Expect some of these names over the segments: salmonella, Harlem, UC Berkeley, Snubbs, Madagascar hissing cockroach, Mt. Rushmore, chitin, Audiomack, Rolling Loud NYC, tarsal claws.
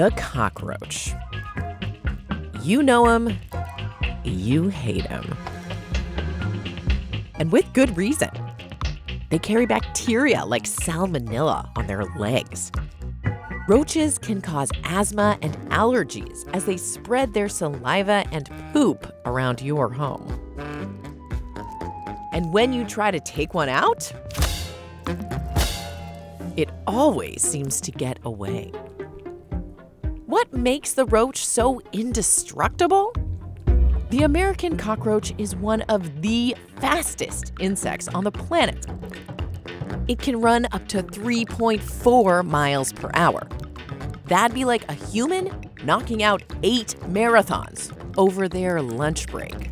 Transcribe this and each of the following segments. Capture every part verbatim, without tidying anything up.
the cockroach. You know him, you hate him. And with good reason. They carry bacteria like salmonella on their legs. Roaches can cause asthma and allergies as they spread their saliva and poop around your home. And when you try to take one out, it always seems to get away. What makes the roach so indestructible? The American cockroach is one of the fastest insects on the planet. It can run up to three point four miles per hour. That'd be like a human knocking out eight marathons over their lunch break.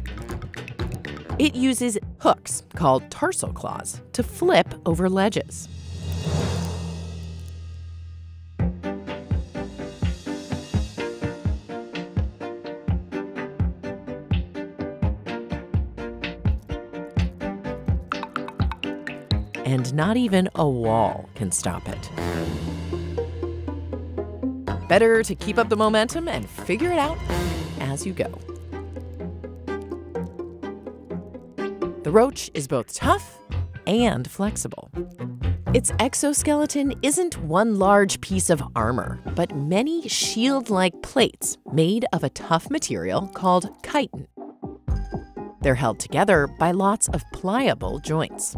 It uses hooks, called tarsal claws, to flip over ledges. And not even a wall can stop it. Better to keep up the momentum and figure it out as you go. The roach is both tough and flexible. Its exoskeleton isn't one large piece of armor, but many shield-like plates made of a tough material called chitin. They're held together by lots of pliable joints.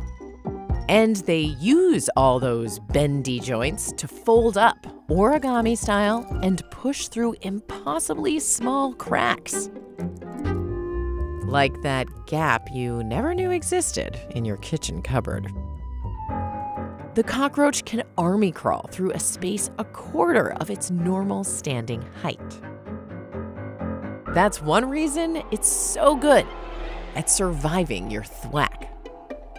And they use all those bendy joints to fold up, origami style, and push through impossibly small cracks. Like that gap you never knew existed in your kitchen cupboard. The cockroach can army crawl through a space a quarter of its normal standing height. That's one reason it's so good at surviving your thwack.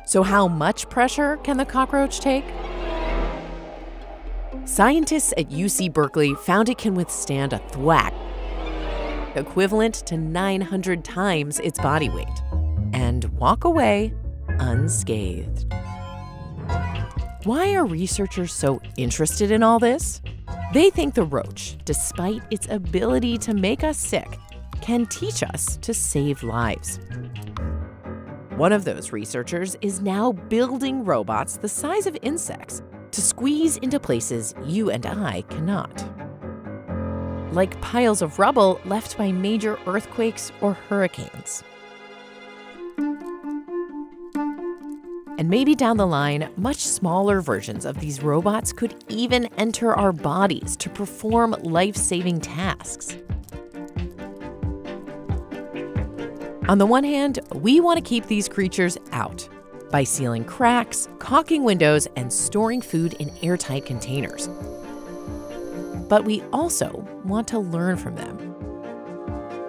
So how much pressure can the cockroach take? Scientists at U C Berkeley found it can withstand a thwack equivalent to nine hundred times its body weight and walk away unscathed. Why are researchers so interested in all this? They think the roach, despite its ability to make us sick, can teach us to save lives. One of those researchers is now building robots the size of insects to squeeze into places you and I cannot. Like piles of rubble left by major earthquakes or hurricanes. And maybe down the line, much smaller versions of these robots could even enter our bodies to perform life-saving tasks. On the one hand, we want to keep these creatures out by sealing cracks, caulking windows, and storing food in airtight containers. But we also want to learn from them.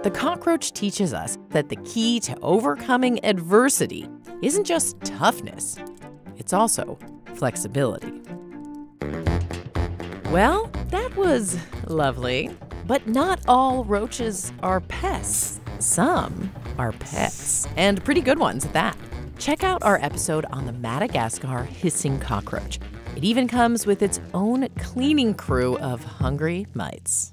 The cockroach teaches us that the key to overcoming adversity isn't just toughness, it's also flexibility. Well, that was lovely, but not all roaches are pests. Some are pets, and pretty good ones at that. Check out our episode on the Madagascar hissing cockroach. It even comes with its own cleaning crew of hungry mites.